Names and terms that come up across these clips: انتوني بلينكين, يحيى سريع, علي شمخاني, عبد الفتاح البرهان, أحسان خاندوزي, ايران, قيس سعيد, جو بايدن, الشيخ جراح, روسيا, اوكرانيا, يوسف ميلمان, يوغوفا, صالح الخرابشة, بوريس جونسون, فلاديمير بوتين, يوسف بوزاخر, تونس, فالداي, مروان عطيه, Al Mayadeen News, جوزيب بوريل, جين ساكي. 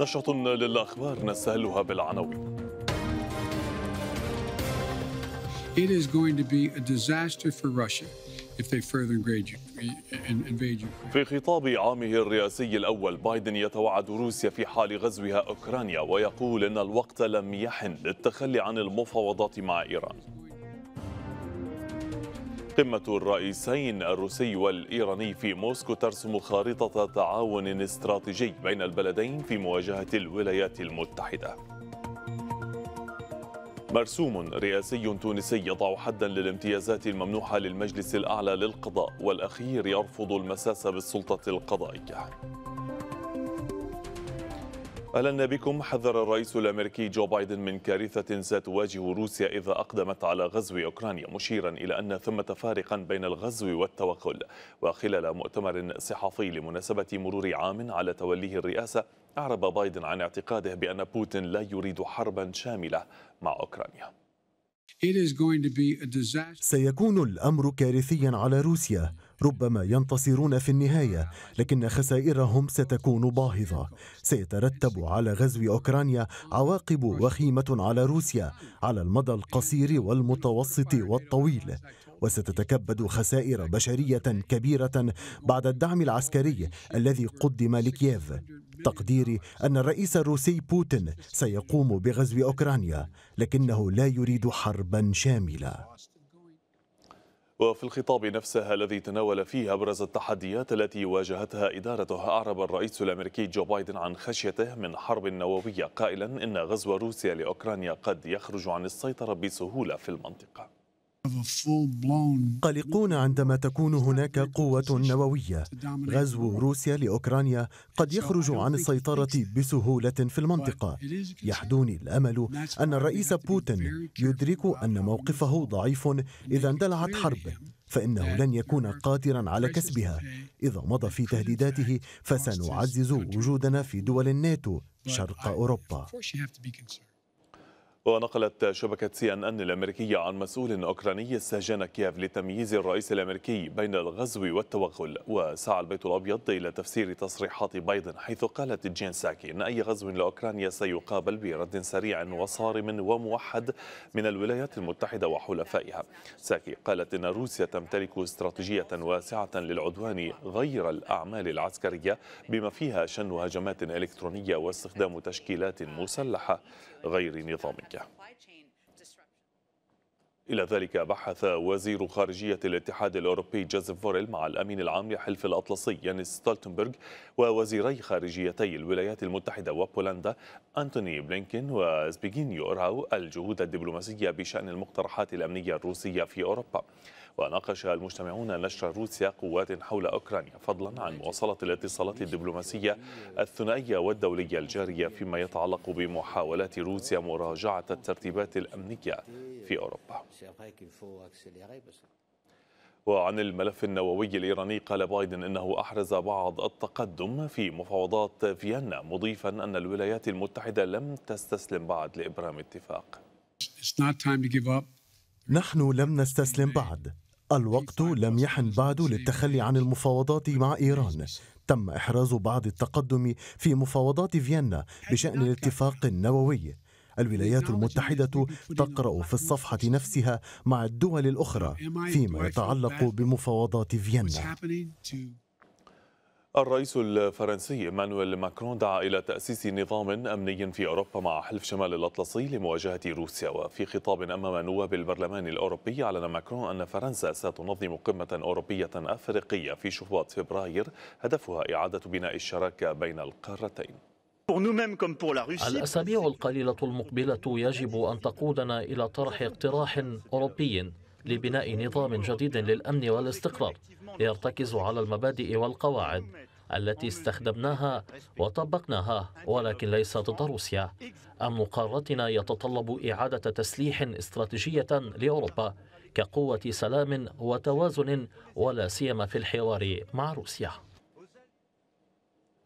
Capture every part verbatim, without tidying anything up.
نشرة للأخبار نستهلها بالعناوين. It is going to be a disaster for Russia if they further invade Ukraine. في خطاب عامه الرئاسي الأول بايدن يتوعد روسيا في حال غزوها أوكرانيا ويقول إن الوقت لم يحن للتخلي عن المفاوضات مع إيران. قمة الرئيسين الروسي والإيراني في موسكو ترسم خارطة تعاون استراتيجي بين البلدين في مواجهة الولايات المتحدة. مرسوم رئاسي تونسي يضع حدا للامتيازات الممنوحة للمجلس الأعلى للقضاء والأخير يرفض المساس بالسلطة القضائية. أهلا بكم. حذر الرئيس الأمريكي جو بايدن من كارثة ستواجه روسيا إذا أقدمت على غزو أوكرانيا، مشيرا إلى أن ثمة فارقا بين الغزو والتوغل. وخلال مؤتمر صحفي لمناسبة مرور عام على توليه الرئاسة، أعرب بايدن عن اعتقاده بأن بوتين لا يريد حربا شاملة مع أوكرانيا. سيكون الأمر كارثيا على روسيا، ربما ينتصرون في النهاية لكن خسائرهم ستكون باهظة. سيترتب على غزو أوكرانيا عواقب وخيمة على روسيا على المدى القصير والمتوسط والطويل، وستتكبد خسائر بشرية كبيرة بعد الدعم العسكري الذي قدم لكييف. تقديري أن الرئيس الروسي بوتين سيقوم بغزو أوكرانيا لكنه لا يريد حربا شاملة. وفي الخطاب نفسه الذي تناول فيه أبرز التحديات التي واجهتها إدارته، أعرب الرئيس الأمريكي جو بايدن عن خشيته من حرب نووية قائلا إن غزو روسيا لأوكرانيا قد يخرج عن السيطرة بسهولة في المنطقة. قلقون عندما تكون هناك قوة نووية. غزو روسيا لأوكرانيا قد يخرج عن السيطرة بسهولة في المنطقة. يحدوني الأمل أن الرئيس بوتين يدرك أن موقفه ضعيف إذا اندلعت حرب، فإنه لن يكون قادرا على كسبها. إذا مضى في تهديداته فسنعزز وجودنا في دول الناتو شرق أوروبا. ونقلت شبكة سي ان ان الأمريكية عن مسؤول أوكراني استهجن كييف لتمييز الرئيس الأمريكي بين الغزو والتوغل. وسعى البيت الأبيض إلى تفسير تصريحات بايدن، حيث قالت جين ساكي إن أي غزو لأوكرانيا سيقابل برد سريع وصارم وموحد من الولايات المتحدة وحلفائها. ساكي قالت إن روسيا تمتلك استراتيجية واسعة للعدوان غير الأعمال العسكرية، بما فيها شن هجمات إلكترونية واستخدام تشكيلات مسلحة غير نظامية. إلى ذلك بحث وزير خارجية الاتحاد الأوروبي جوزيب بوريل مع الأمين العام للحلف الأطلسي يانس ستولتنبرغ ووزيري خارجيتي الولايات المتحدة وبولندا انتوني بلينكين وزبيغنيو راو الجهود الدبلوماسية بشأن المقترحات الأمنية الروسية في أوروبا. وناقش المجتمعون نشر روسيا قوات حول أوكرانيا، فضلا عن مواصلة الاتصالات الدبلوماسية الثنائية والدولية الجارية فيما يتعلق بمحاولات روسيا مراجعة الترتيبات الأمنية في أوروبا. وعن الملف النووي الإيراني قال بايدن إنه أحرز بعض التقدم في مفاوضات فيينا، مضيفا أن الولايات المتحدة لم تستسلم بعد لإبرام اتفاق. نحن لم نستسلم بعد. الوقت لم يحن بعد للتخلي عن المفاوضات مع إيران. تم إحراز بعض التقدم في مفاوضات فيينا بشأن الاتفاق النووي. الولايات المتحدة تقرأ في الصفحة نفسها مع الدول الأخرى فيما يتعلق بمفاوضات فيينا. الرئيس الفرنسي مانويل ماكرون دعا إلى تأسيس نظام أمني في أوروبا مع حلف شمال الأطلسي لمواجهة روسيا. وفي خطاب أمام نواب البرلمان الأوروبي، أعلن ماكرون أن فرنسا ستنظم قمة أوروبية أفريقية في شباط فبراير، هدفها إعادة بناء الشراكة بين القارتين. الأسابيع القليلة المقبلة يجب أن تقودنا إلى طرح اقتراح أوروبي لبناء نظام جديد للأمن والاستقرار يرتكز على المبادئ والقواعد التي استخدمناها وطبقناها ولكن ليس ضد روسيا. أمن قارتنا يتطلب إعادة تسليح استراتيجية لأوروبا كقوة سلام وتوازن، ولا سيما في الحوار مع روسيا.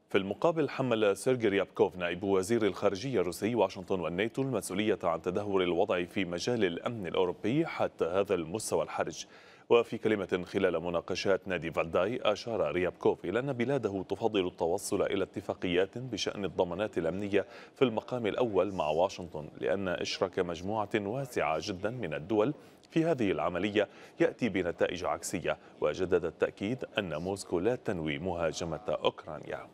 في المقابل، حمل سيرجي ريابكوف نائب وزير الخارجية الروسي واشنطن والناتو المسؤولية عن تدهور الوضع في مجال الأمن الأوروبي حتى هذا المستوى الحرج. وفي كلمة خلال مناقشات نادي فالداي، أشار ريابكوف إلى أن بلاده تفضل التوصل إلى اتفاقيات بشأن الضمانات الأمنية في المقام الأول مع واشنطن، لأن إشراك مجموعة واسعة جدا من الدول في هذه العملية يأتي بنتائج عكسية. وجدد التأكيد أن موسكو لا تنوي مهاجمة أوكرانيا.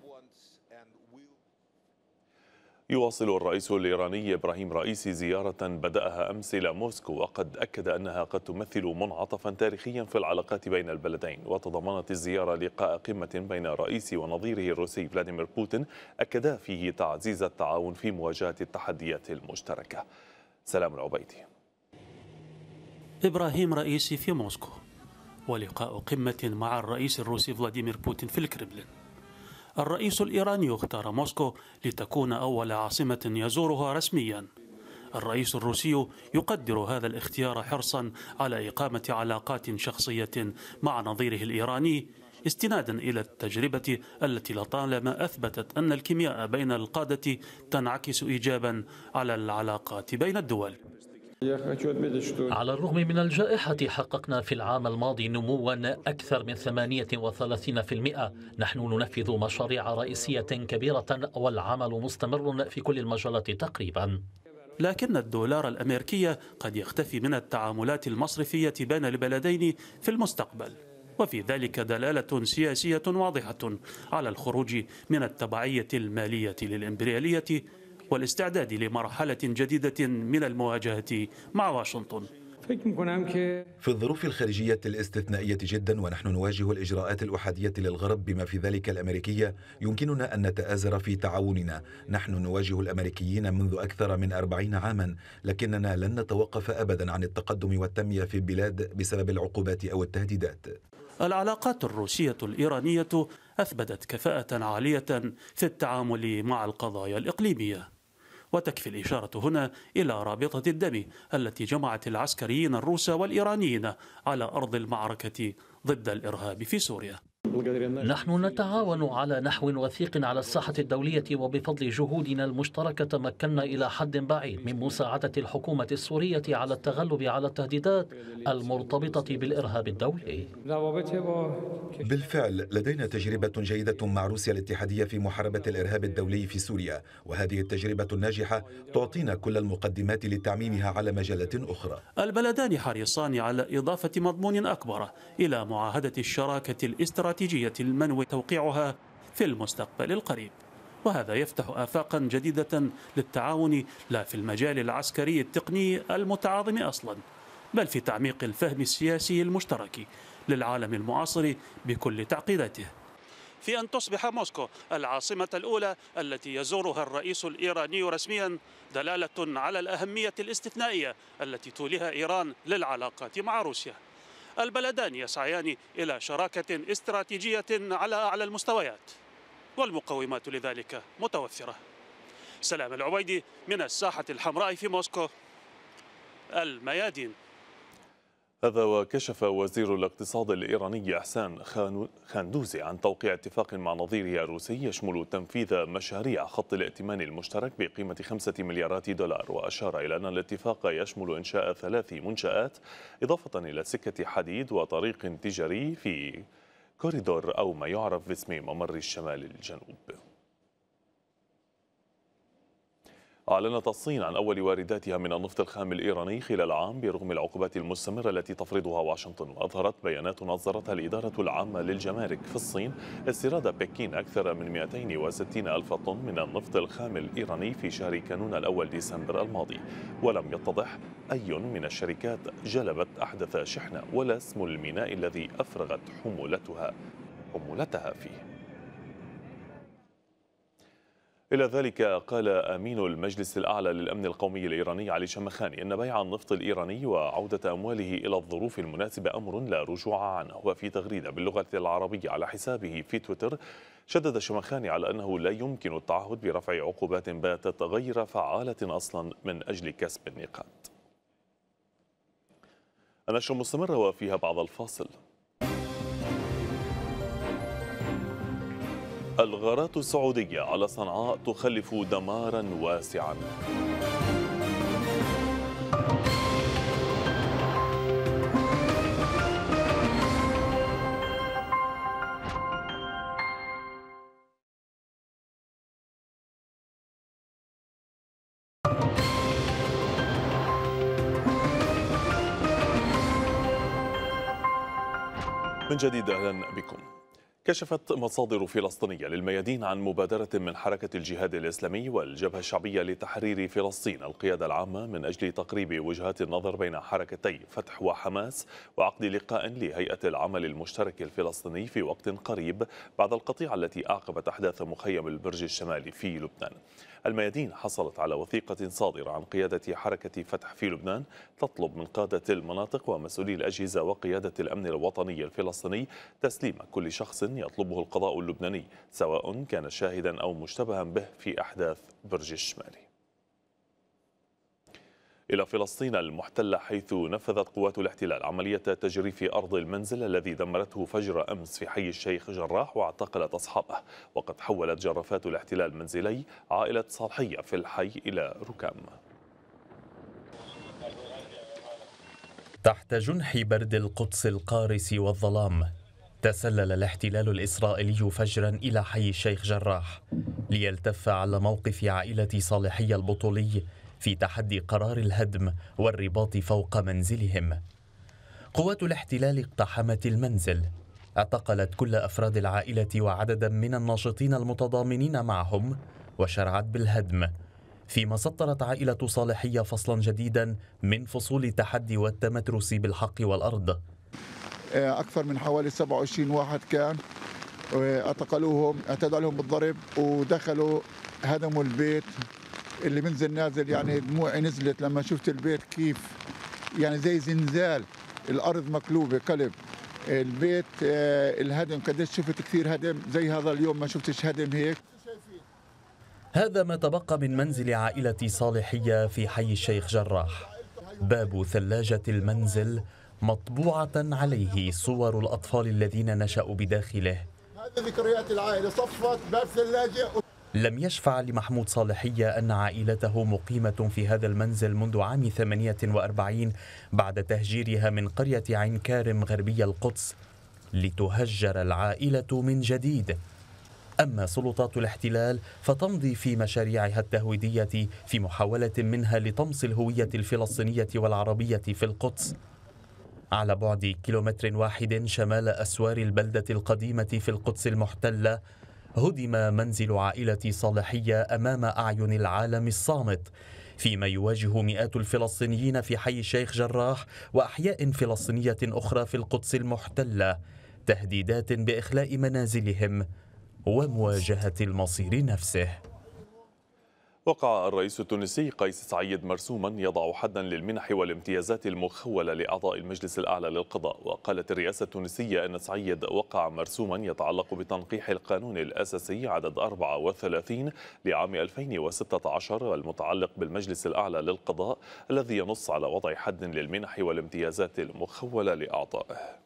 يواصل الرئيس الإيراني إبراهيم رئيسي زيارة بدأها أمس إلى موسكو، وقد أكد أنها قد تمثل منعطفا تاريخيا في العلاقات بين البلدين. وتضمنت الزيارة لقاء قمة بين الرئيس ونظيره الروسي فلاديمير بوتين، أكدا فيه تعزيز التعاون في مواجهة التحديات المشتركة. سلام العبيدي. إبراهيم رئيسي في موسكو ولقاء قمة مع الرئيس الروسي فلاديمير بوتين في الكرملين. الرئيس الإيراني اختار موسكو لتكون أول عاصمة يزورها رسميا. الرئيس الروسي يقدر هذا الاختيار حرصا على إقامة علاقات شخصية مع نظيره الإيراني، استنادا إلى التجربة التي لطالما أثبتت أن الكيمياء بين القادة تنعكس إيجابا على العلاقات بين الدول. على الرغم من الجائحة حققنا في العام الماضي نموا أكثر من ثمانية وثلاثين بالمئة. نحن ننفذ مشاريع رئيسية كبيرة والعمل مستمر في كل المجالات تقريبا. لكن الدولار الأمريكي قد يختفي من التعاملات المصرفية بين البلدين في المستقبل، وفي ذلك دلالة سياسية واضحة على الخروج من التبعية المالية للإمبريالية والاستعداد لمرحلة جديدة من المواجهة مع واشنطن. في الظروف الخارجية الاستثنائية جدا ونحن نواجه الإجراءات الأحادية للغرب بما في ذلك الأمريكية، يمكننا أن نتآزر في تعاوننا. نحن نواجه الأمريكيين منذ أكثر من أربعين عاما، لكننا لن نتوقف أبدا عن التقدم والتنمية في البلاد بسبب العقوبات أو التهديدات. العلاقات الروسية الإيرانية أثبتت كفاءة عالية في التعامل مع القضايا الإقليمية، وتكفي الإشارة هنا إلى رابطة الدم التي جمعت العسكريين الروس والإيرانيين على أرض المعركة ضد الإرهاب في سوريا. نحن نتعاون على نحو وثيق على الساحة الدولية، وبفضل جهودنا المشتركة تمكنا إلى حد بعيد من مساعدة الحكومة السورية على التغلب على التهديدات المرتبطة بالإرهاب الدولي. بالفعل لدينا تجربة جيدة مع روسيا الاتحادية في محاربة الإرهاب الدولي في سوريا، وهذه التجربة الناجحة تعطينا كل المقدمات لتعميمها على مجالات أخرى. البلدان حريصان على إضافة مضمون أكبر إلى معاهدة الشراكة الاستراتيجية الاستراتيجية المنوي توقيعها في المستقبل القريب، وهذا يفتح آفاقا جديدة للتعاون لا في المجال العسكري التقني المتعاظم أصلا، بل في تعميق الفهم السياسي المشترك للعالم المعاصر بكل تعقيداته، في أن تصبح موسكو العاصمة الأولى التي يزورها الرئيس الإيراني رسميا، دلالة على الأهمية الاستثنائية التي توليها إيران للعلاقات مع روسيا. البلدان يسعيان إلى شراكة استراتيجية على أعلى المستويات، والمقومات لذلك متوفرة. سلام العبيدي من الساحة الحمراء في موسكو، الميادين. هذا وكشف وزير الاقتصاد الإيراني أحسان خاندوزي عن توقيع اتفاق مع نظيره الروسي يشمل تنفيذ مشاريع خط الائتمان المشترك بقيمة خمسة مليارات دولار، وأشار إلى أن الاتفاق يشمل إنشاء ثلاث منشآت إضافة إلى سكة حديد وطريق تجاري في كوريدور أو ما يعرف باسم ممر الشمال الجنوب. أعلنت الصين عن أول وارداتها من النفط الخام الإيراني خلال العام برغم العقوبات المستمرة التي تفرضها واشنطن. وأظهرت بيانات نظرتها الإدارة العامة للجمارك في الصين استيراد بكين أكثر من مئتين وستين ألف طن من النفط الخام الإيراني في شهر كانون الأول ديسمبر الماضي، ولم يتضح أي من الشركات جلبت أحدث شحنة ولا اسم الميناء الذي أفرغت حمولتها حمولتها فيه. إلى ذلك قال أمين المجلس الأعلى للأمن القومي الإيراني علي شمخاني إن بيع النفط الإيراني وعودة أمواله إلى الظروف المناسبة أمر لا رجوع عنه. وفي تغريدة باللغة العربية على حسابه في تويتر، شدد شمخاني على أنه لا يمكن التعهد برفع عقوبات باتت غير فعالة أصلا من أجل كسب النقاط. النشرة مستمرة وفيها بعض الفاصل. الغارات السعودية على صنعاء تخلف دمارا واسعا. من جديد أهلا بكم. كشفت مصادر فلسطينية للميادين عن مبادرة من حركة الجهاد الإسلامي والجبهة الشعبية لتحرير فلسطين القيادة العامة من أجل تقريب وجهات النظر بين حركتي فتح وحماس وعقد لقاء لهيئة العمل المشترك الفلسطيني في وقت قريب بعد القطيعة التي أعقبت أحداث مخيم البرج الشمالي في لبنان. الميادين حصلت على وثيقة صادرة عن قيادة حركة فتح في لبنان تطلب من قادة المناطق ومسؤولي الأجهزة وقيادة الأمن الوطني الفلسطيني تسليم كل شخص يطلبه القضاء اللبناني سواء كان شاهدا أو مشتبها به في أحداث برج الشمالي. إلى فلسطين المحتلة حيث نفذت قوات الاحتلال عملية تجريف أرض المنزل الذي دمرته فجر أمس في حي الشيخ جراح واعتقلت أصحابه، وقد حولت جرافات الاحتلال منزلي عائلة صالحية في الحي إلى ركام. تحت جنح برد القدس القارس والظلام تسلل الاحتلال الإسرائيلي فجرا إلى حي الشيخ جراح ليلتف على موقف عائلة صالحية البطولي في تحدي قرار الهدم والرباط فوق منزلهم. قوات الاحتلال اقتحمت المنزل، اعتقلت كل أفراد العائلة وعددا من الناشطين المتضامنين معهم وشرعت بالهدم، فيما سطرت عائلة صالحية فصلا جديدا من فصول التحدي والتمترس بالحق والأرض. أكثر من حوالي سبعة وعشرين واحد كان اعتقلوهم، اعتدوا عليهم بالضرب ودخلوا هدموا البيت اللي منزل نازل، يعني دموعي نزلت لما شفت البيت كيف يعني زي زنزال، الأرض مقلوبة قلب البيت. الهدم قديش شفت كثير هدم زي هذا اليوم ما شفتش هدم هيك. هذا ما تبقى من منزل عائلة صالحية في حي الشيخ جراح. باب ثلاجة المنزل مطبوعة عليه صور الأطفال الذين نشأوا بداخله. هذه ذكريات العائلة، صفت باب ثلاجة. لم يشفع لمحمود صالحية أن عائلته مقيمة في هذا المنزل منذ عام ثمانية وأربعين بعد تهجيرها من قرية عين كارم غربية القدس لتهجر العائلة من جديد. أما سلطات الاحتلال فتمضي في مشاريعها التهويدية في محاولة منها لطمس الهوية الفلسطينية والعربية في القدس. على بعد كيلومتر واحد شمال أسوار البلدة القديمة في القدس المحتلة هدم منزل عائلة صالحية أمام أعين العالم الصامت، فيما يواجه مئات الفلسطينيين في حي الشيخ جراح وأحياء فلسطينية أخرى في القدس المحتلة تهديدات بإخلاء منازلهم ومواجهة المصير نفسه. وقع الرئيس التونسي قيس سعيد مرسوما يضع حدا للمنح والامتيازات المخولة لأعضاء المجلس الأعلى للقضاء، وقالت الرئاسة التونسية أن سعيد وقع مرسوما يتعلق بتنقيح القانون الأساسي عدد أربعة وثلاثين لعام ألفين وستة عشر المتعلق بالمجلس الأعلى للقضاء الذي ينص على وضع حد للمنح والامتيازات المخولة لأعضائه.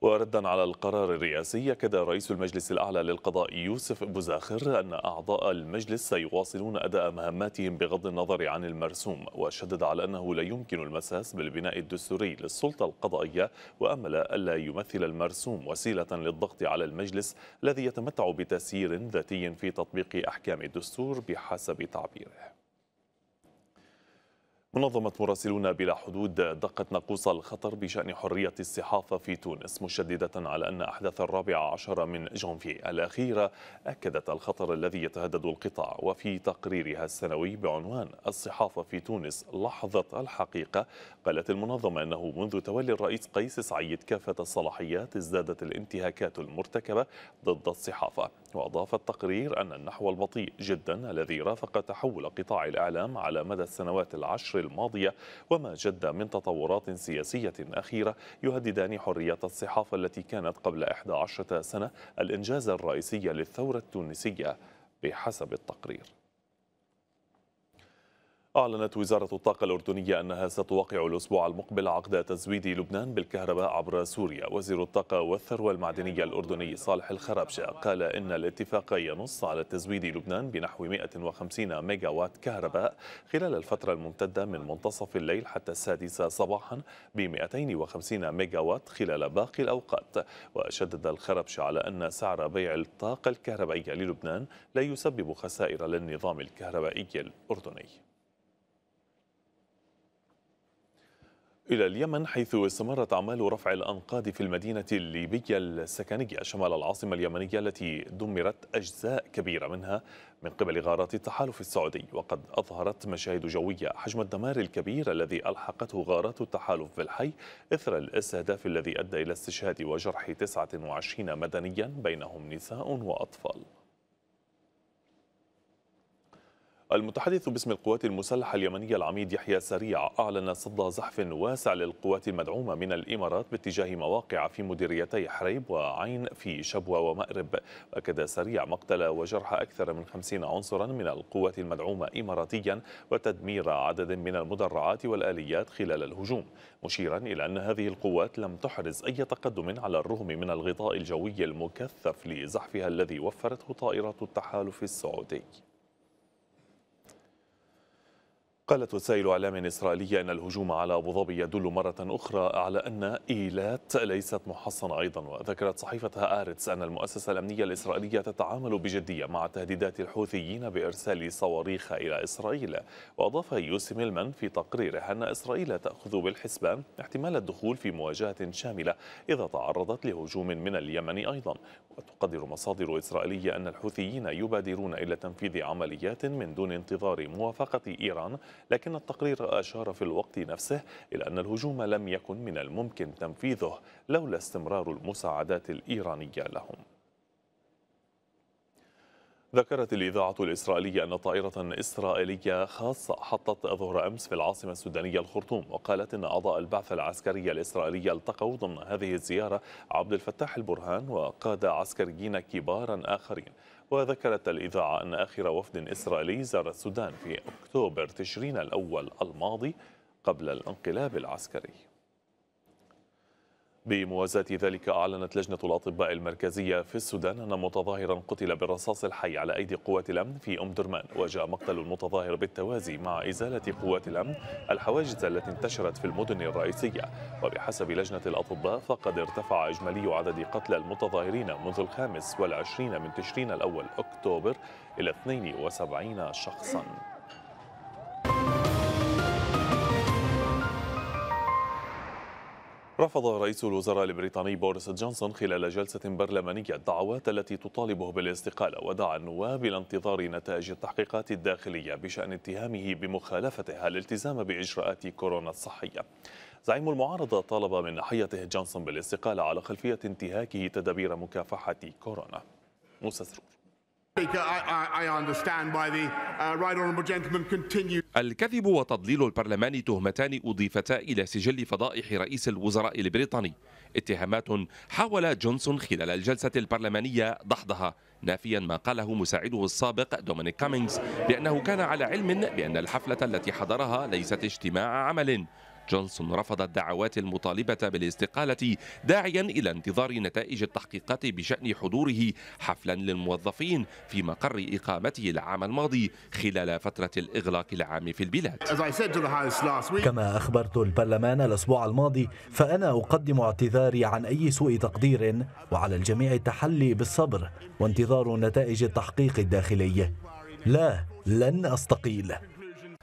وردا على القرار الرئاسي أكد رئيس المجلس الأعلى للقضاء يوسف بوزاخر أن أعضاء المجلس سيواصلون أداء مهماتهم بغض النظر عن المرسوم، وشدد على أنه لا يمكن المساس بالبناء الدستوري للسلطة القضائية، وأمل ألا يمثل المرسوم وسيلة للضغط على المجلس الذي يتمتع بتسيير ذاتي في تطبيق أحكام الدستور بحسب تعبيره. منظمة مراسلون بلا حدود دقت ناقوس الخطر بشأن حرية الصحافة في تونس، مشددة على أن أحداث الرابع عشر من جانفي الأخيرة أكدت الخطر الذي يتهدد القطاع. وفي تقريرها السنوي بعنوان الصحافة في تونس لحظة الحقيقة، قالت المنظمة أنه منذ تولي الرئيس قيس سعيد كافة الصلاحيات ازدادت الانتهاكات المرتكبة ضد الصحافة. وأضاف التقرير أن النحو البطيء جدا الذي رافق تحول قطاع الإعلام على مدى السنوات العشر الماضية وما جد من تطورات سياسية أخيرة يهددان حرية الصحافة التي كانت قبل إحدى عشرة سنة الإنجاز الرئيسي للثورة التونسية بحسب التقرير. أعلنت وزارة الطاقة الأردنية أنها ستوقع الأسبوع المقبل عقد تزويد لبنان بالكهرباء عبر سوريا. وزير الطاقة والثروة المعدنية الأردني صالح الخرابشة قال إن الاتفاق ينص على تزويد لبنان بنحو مئة وخمسين ميجا وات كهرباء خلال الفترة الممتدة من منتصف الليل حتى السادسة صباحا ب مئتين وخمسين ميجا وات خلال باقي الأوقات. وشدد الخرابشة على أن سعر بيع الطاقة الكهربائية للبنان لا يسبب خسائر للنظام الكهربائي الأردني. إلى اليمن، حيث استمرت أعمال رفع الأنقاض في المدينة الليبية السكنية شمال العاصمة اليمنية التي دمرت أجزاء كبيرة منها من قبل غارات التحالف السعودي. وقد أظهرت مشاهد جوية حجم الدمار الكبير الذي ألحقته غارات التحالف بالحي إثر الاستهداف الذي أدى إلى استشهاد وجرح تسعة وعشرين مدنيا بينهم نساء وأطفال. المتحدث باسم القوات المسلحة اليمنية العميد يحيى سريع أعلن صد زحف واسع للقوات المدعومة من الإمارات باتجاه مواقع في مديريتي حريب وعين في شبوة ومأرب. وأكد سريع مقتل وجرح أكثر من خمسين عنصرا من القوات المدعومة إماراتيا وتدمير عدد من المدرعات والآليات خلال الهجوم، مشيرا إلى أن هذه القوات لم تحرز أي تقدم على الرغم من الغطاء الجوي المكثف لزحفها الذي وفرته طائرات التحالف السعودي. قالت وسائل إعلام إسرائيلية أن الهجوم على أبو ظبي يدل مرة أخرى على أن إيلات ليست محصنة أيضا. وذكرت صحيفتها آرتس أن المؤسسة الأمنية الإسرائيلية تتعامل بجدية مع تهديدات الحوثيين بإرسال صواريخ إلى إسرائيل. وأضاف يوسف ميلمان في تقريره أن إسرائيل تأخذ بالحسبان احتمال الدخول في مواجهة شاملة إذا تعرضت لهجوم من اليمن أيضا. وتقدر مصادر إسرائيلية أن الحوثيين يبادرون إلى تنفيذ عمليات من دون انتظار موافقة إيران، لكن التقرير أشار في الوقت نفسه إلى أن الهجوم لم يكن من الممكن تنفيذه لولا استمرار المساعدات الإيرانية لهم. ذكرت الإذاعة الإسرائيلية أن طائرة إسرائيلية خاصة حطت ظهر أمس في العاصمة السودانية الخرطوم، وقالت أن أعضاء البعثة العسكرية الإسرائيلية التقوا ضمن هذه الزيارة عبد الفتاح البرهان وقادة عسكريين كبارا آخرين. وذكرت الإذاعة أن آخر وفد إسرائيلي زار السودان في أكتوبر تشرين الأول الماضي قبل الانقلاب العسكري. بموازاة ذلك أعلنت لجنة الأطباء المركزية في السودان أن متظاهرا قتل بالرصاص الحي على أيدي قوات الأمن في أم درمان. وجاء مقتل المتظاهر بالتوازي مع إزالة قوات الأمن الحواجز التي انتشرت في المدن الرئيسية. وبحسب لجنة الأطباء فقد ارتفع إجمالي عدد قتلى المتظاهرين منذ الخامس والعشرين من تشرين الأول أكتوبر إلى اثنين وسبعين شخصا. رفض رئيس الوزراء البريطاني بوريس جونسون خلال جلسة برلمانية الدعوات التي تطالبه بالاستقالة، ودعا النواب إلى انتظار نتائج التحقيقات الداخلية بشأن اتهامه بمخالفتها الالتزام بإجراءات كورونا الصحية. زعيم المعارضة طالب من ناحيته جونسون بالاستقالة على خلفية انتهاكه تدابير مكافحة كورونا. موسى سرور. الكذب وتضليل البرلمان تهمتان أضيفتا إلى سجل فضائح رئيس الوزراء البريطاني، اتهامات حاول جونسون خلال الجلسة البرلمانية دحضها، نافيا ما قاله مساعده السابق دومينيك كامينغز بأنه كان على علم بأن الحفلة التي حضرها ليست اجتماع عمل. جونسون رفض الدعوات المطالبة بالاستقالة داعيا إلى انتظار نتائج التحقيقات بشأن حضوره حفلا للموظفين في مقر إقامته العام الماضي خلال فترة الإغلاق العام في البلاد. كما أخبرت البرلمان الأسبوع الماضي فأنا أقدم اعتذاري عن أي سوء تقدير، وعلى الجميع التحلي بالصبر وانتظار نتائج التحقيق الداخلي. لا، لن أستقيل.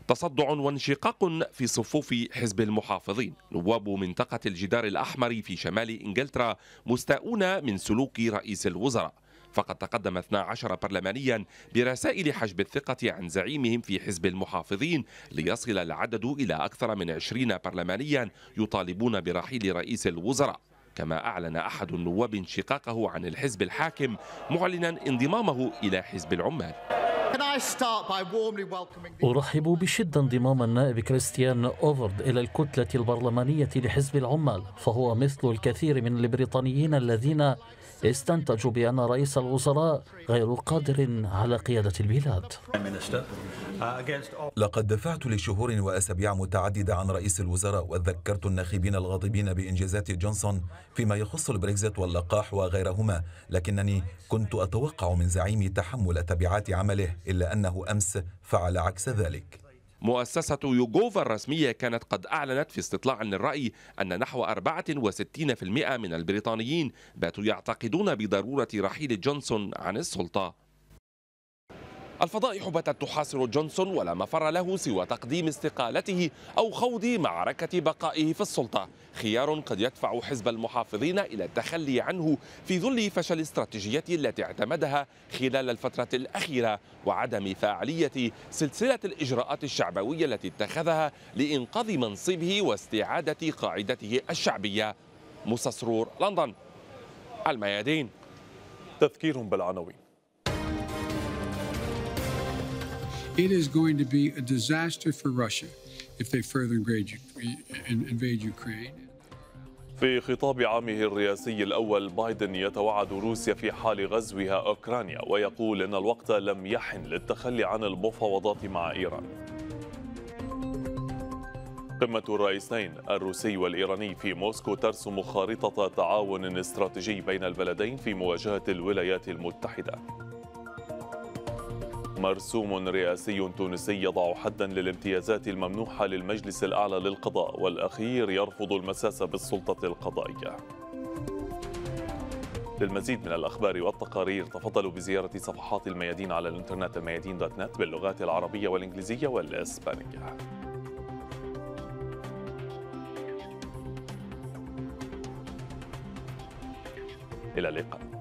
تصدع وانشقاق في صفوف حزب المحافظين. نواب منطقة الجدار الأحمر في شمال إنجلترا مستاءون من سلوك رئيس الوزراء، فقد تقدم اثنا عشر برلمانيا برسائل حجب الثقة عن زعيمهم في حزب المحافظين ليصل العدد إلى أكثر من عشرين برلمانيا يطالبون برحيل رئيس الوزراء. كما أعلن أحد النواب انشقاقه عن الحزب الحاكم معلنا انضمامه إلى حزب العمال. أرحب بشدة انضمام النائب كريستيان أوفرد إلى الكتلة البرلمانية لحزب العمال، فهو مثل الكثير من البريطانيين الذين استنتجوا بأن رئيس الوزراء غير قادر على قيادة البلاد. لقد دفعت لشهور وأسابيع متعددة عن رئيس الوزراء، وذكرت الناخبين الغاضبين بإنجازات جونسون فيما يخص البريكزيت واللقاح وغيرهما، لكنني كنت أتوقع من زعيمي تحمل تبعات عمله، إلا أنه أمس فعل عكس ذلك. مؤسسة يوغوفا الرسمية كانت قد أعلنت في استطلاع للرأي أن نحو أربعة وستين بالمئة من البريطانيين باتوا يعتقدون بضرورة رحيل جونسون عن السلطة. الفضاء حبة تحاصر جونسون ولا مفر له سوى تقديم استقالته أو خوض معركة بقائه في السلطة، خيار قد يدفع حزب المحافظين إلى التخلي عنه في ظل فشل استراتيجيته التي اعتمدها خلال الفترة الأخيرة وعدم فاعلية سلسلة الإجراءات الشعبوية التي اتخذها لإنقاذ منصبه واستعادة قاعدته الشعبية. موسى سرور، لندن، الميادين. تذكير بالعناوين. It is going to be a disaster for Russia if they further invade Ukraine. في خطاب عامه الرئاسي الأول، بايدن يتوعد روسيا في حال غزوها أوكرانيا ويقول إن الوقت لم يحن للتخلي عن المفاوضات مع إيران. قمة الرئيسين الروسي والإيراني في موسكو ترسم خارطة تعاون استراتيجي بين البلدين في مواجهة الولايات المتحدة. مرسوم رئاسي تونسي يضع حدا للامتيازات الممنوحة للمجلس الأعلى للقضاء، والأخير يرفض المساس بالسلطة القضائية. للمزيد من الأخبار والتقارير تفضلوا بزيارة صفحات الميادين على الإنترنت الميادين دوت نت باللغات العربية والإنجليزية والإسبانية. إلى اللقاء.